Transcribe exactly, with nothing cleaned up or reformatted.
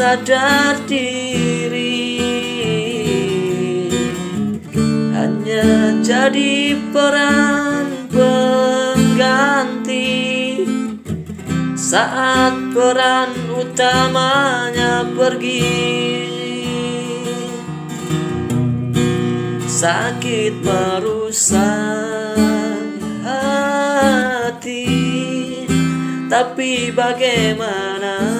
sadar diri, hanya jadi peran pengganti saat peran utamanya pergi. Sakit merusak hati, tapi bagaimana